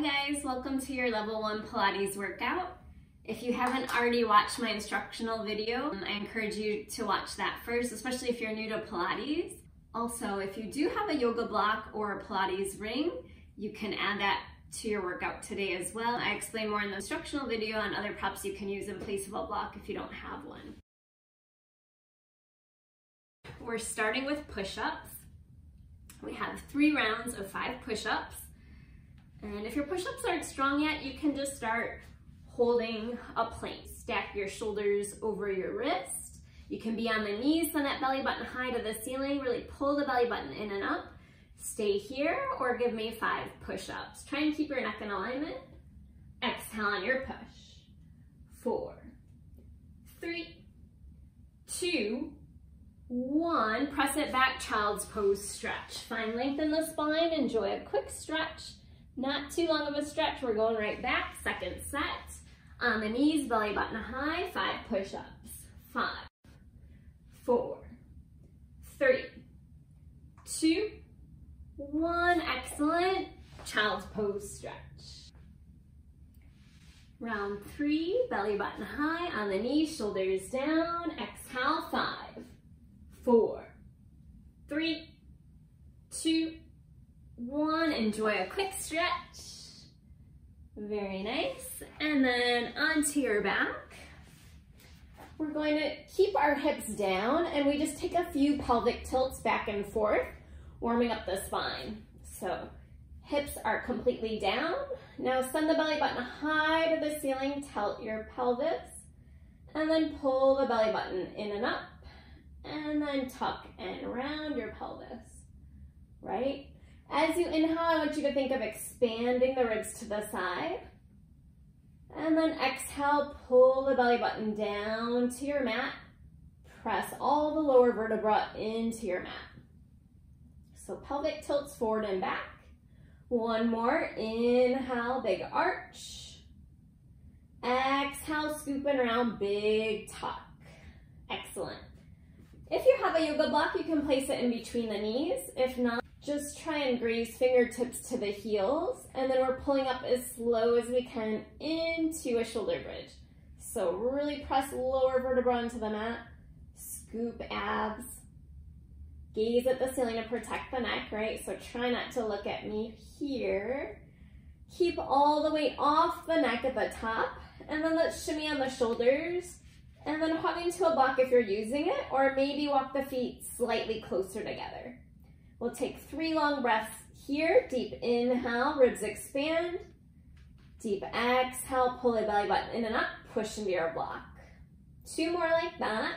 Hi guys, welcome to your level 1 Pilates workout. If you haven't already watched my instructional video, I encourage you to watch that first, especially if you're new to Pilates. Also, if you do have a yoga block or a Pilates ring, you can add that to your workout today as well. I explain more in the instructional video on other props you can use in place of a block if you don't have one. We're starting with push-ups. We have 3 rounds of 5 push-ups. And if your push-ups aren't strong yet, you can just start holding a plank. Stack your shoulders over your wrist. You can be on the knees, send that belly button high to the ceiling, really pull the belly button in and up. Stay here or give me 5 push-ups. Try and keep your neck in alignment. Exhale on your push. 4, 3, 2, 1. Press it back, child's pose stretch. Find length in the spine, enjoy a quick stretch. Not too long of a stretch, we're going right back. Second set, on the knees, belly button high, 5 push-ups. 5, 4, 3, 2, 1. Excellent, child's pose stretch. Round 3, belly button high, on the knees, shoulders down, exhale, 5, 4, 3, 2, 1, enjoy a quick stretch. Very nice. And then onto your back. We're going to keep our hips down and we just take a few pelvic tilts back and forth, warming up the spine. So hips are completely down. Now send the belly button high to the ceiling, tilt your pelvis, and then pull the belly button in and up, and then tuck and round your pelvis, right? As you inhale, I want you to think of expanding the ribs to the side. And then exhale, pull the belly button down to your mat. Press all the lower vertebra into your mat. So pelvic tilts forward and back. One more. Inhale, big arch. Exhale, scoop and round, big tuck. Excellent. If you have a yoga block, you can place it in between the knees. If not, just try and graze fingertips to the heels, and then we're pulling up as slow as we can into a shoulder bridge. So really press lower vertebra into the mat, scoop abs, gaze at the ceiling to protect the neck, right? So try not to look at me here. Keep all the weight off the neck at the top, and then let's shimmy on the shoulders, and then hug into a block if you're using it, or maybe walk the feet slightly closer together. We'll take 3 long breaths here. Deep inhale, ribs expand. Deep exhale, pull the belly button in and up, push into your block. 2 more like that.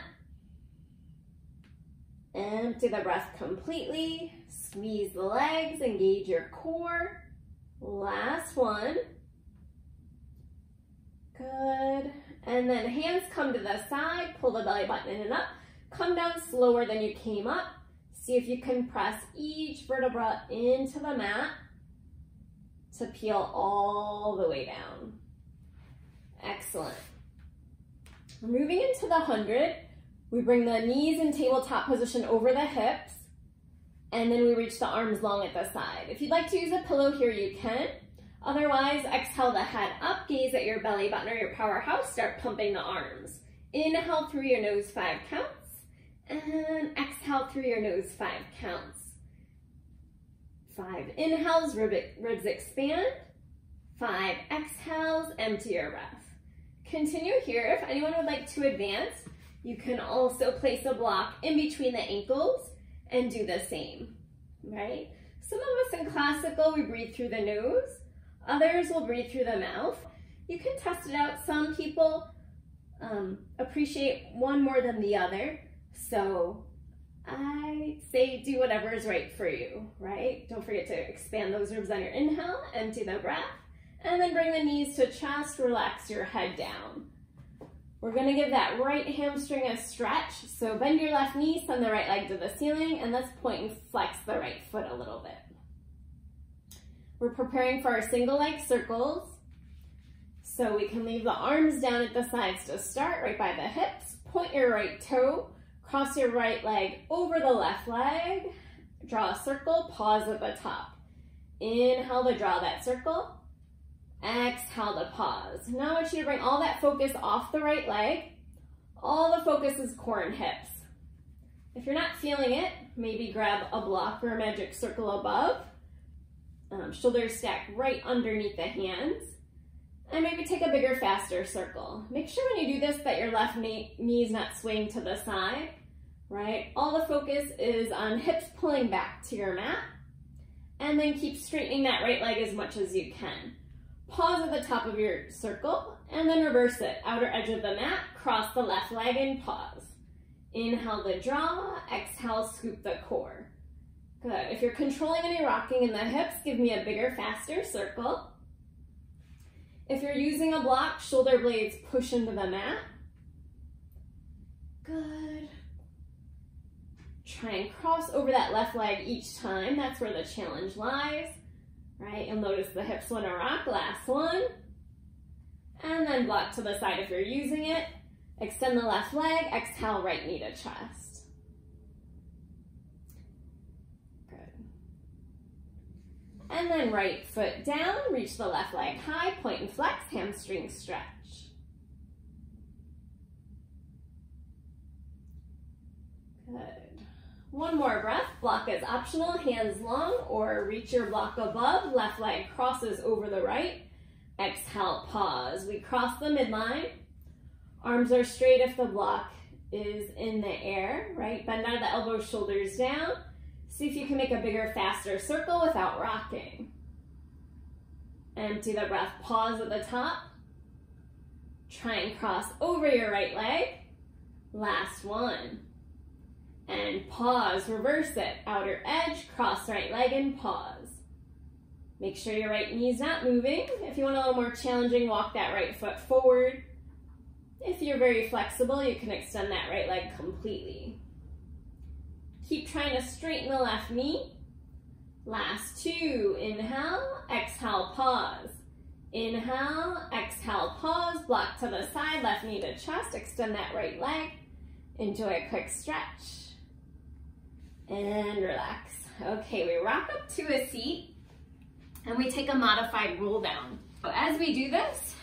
Empty the breath completely. Squeeze the legs, engage your core. Last one. Good. And then hands come to the side, pull the belly button in and up. Come down slower than you came up. See if you can press each vertebra into the mat to peel all the way down. Excellent. Moving into the 100, we bring the knees in tabletop position over the hips, and then we reach the arms long at the side. If you'd like to use a pillow here, you can. Otherwise, exhale the head up, gaze at your belly button or your powerhouse, start pumping the arms. Inhale through your nose, 5 counts. And exhale through your nose, 5 counts. 5 inhales, ribs expand. 5 exhales, empty your breath. Continue here. If anyone would like to advance, you can also place a block in between the ankles and do the same, right? Some of us in classical, we breathe through the nose. Others will breathe through the mouth. You can test it out. Some people appreciate one more than the other. So I say do whatever is right for you, right? Don't forget to expand those ribs on your inhale, empty the breath, and then bring the knees to chest, relax your head down. We're gonna give that right hamstring a stretch. So bend your left knee, send the right leg to the ceiling, and let's point and flex the right foot a little bit. We're preparing for our single leg circles. So we can leave the arms down at the sides to start, right by the hips, point your right toe, cross your right leg over the left leg, draw a circle, pause at the top. Inhale to draw that circle, Exhale to pause. Now I want you to bring all that focus off the right leg. All the focus is core and hips. If you're not feeling it, maybe grab a block or a magic circle above. Shoulders stack right underneath the hands. And maybe take a bigger, faster circle. Make sure when you do this that your left knee's not swaying to the side, right? All the focus is on hips pulling back to your mat. And then keep straightening that right leg as much as you can. Pause at the top of your circle and then reverse it. Outer edge of the mat, cross the left leg and pause. Inhale to draw, exhale, scoop the core. Good. If you're controlling any rocking in the hips, give me a bigger, faster circle. If you're using a block, shoulder blades push into the mat. Good. Try and cross over that left leg each time. That's where the challenge lies, right? You'll notice the hips want to rock. Last one. And then block to the side if you're using it. Extend the left leg. Exhale, right knee to chest. Good. And then right foot down. Reach the left leg high. Point and flex. Hamstring stretch. Good. One more breath, block is optional, hands long or reach your block above, left leg crosses over the right, exhale, pause. We cross the midline, arms are straight if the block is in the air, right? Bend out of the elbows, shoulders down. See if you can make a bigger, faster circle without rocking. Empty the breath, pause at the top. Try and cross over your right leg. Last one. And pause, reverse it, outer edge, cross right leg and pause. Make sure your right knee's not moving. If you want a little more challenging, walk that right foot forward. If you're very flexible, you can extend that right leg completely. Keep trying to straighten the left knee. Last two, inhale, exhale, pause. Inhale, exhale, pause, block to the side, left knee to chest, extend that right leg. Enjoy a quick stretch. And relax. Okay, we rock up to a seat and we take a modified roll down. So as we do this,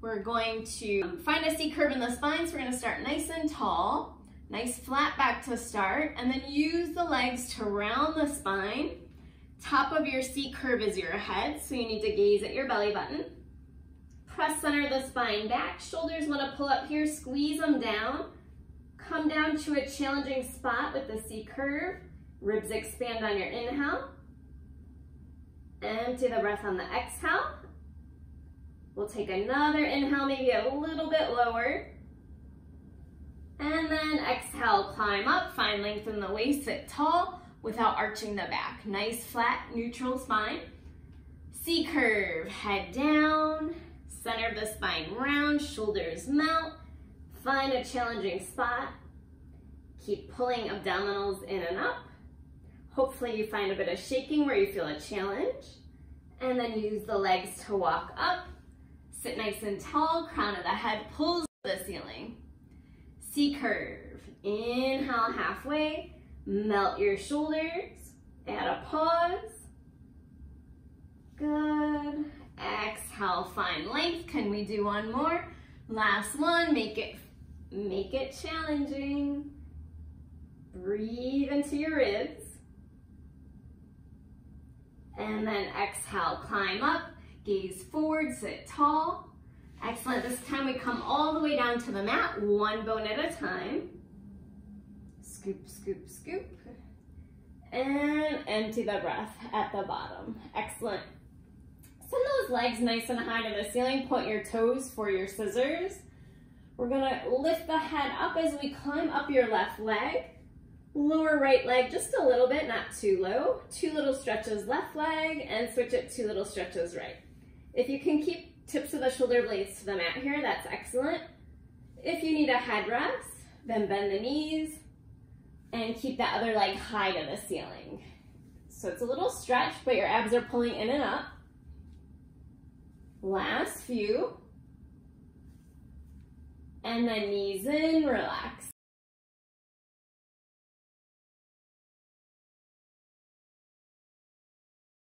we're going to find a C curve in the spine. So we're going to start nice and tall, nice flat back to start, and then use the legs to round the spine. Top of your C curve is your head, so you need to gaze at your belly button. Press center the spine back. Shoulders want to pull up here, squeeze them down. Come down to a challenging spot with the C curve. Ribs expand on your inhale. Empty the breath on the exhale. We'll take another inhale, maybe a little bit lower. And then exhale, climb up, find length in the waist, sit tall without arching the back. Nice, flat, neutral spine. C curve, head down, center of the spine round, shoulders melt. Find a challenging spot. Keep pulling abdominals in and up. Hopefully you find a bit of shaking where you feel a challenge. And then use the legs to walk up. Sit nice and tall, crown of the head pulls to the ceiling. C curve, inhale halfway, melt your shoulders, add a pause. Good, exhale, find length. Can we do one more? Last one, make it challenging. Breathe into your ribs. And then exhale, climb up, gaze forward, sit tall. Excellent, this time we come all the way down to the mat, one bone at a time. Scoop, scoop, scoop. And empty the breath at the bottom. Excellent. Send those legs nice and high to the ceiling. Point your toes for your scissors. We're gonna lift the head up as we climb up your left leg. Lower right leg just a little bit, not too low. Two little stretches left leg and switch it two little stretches right. If you can keep tips of the shoulder blades to the mat here, that's excellent. If you need a head rest, then bend the knees and keep that other leg high to the ceiling. So it's a little stretch, but your abs are pulling in and up. Last few, and then knees in, relax.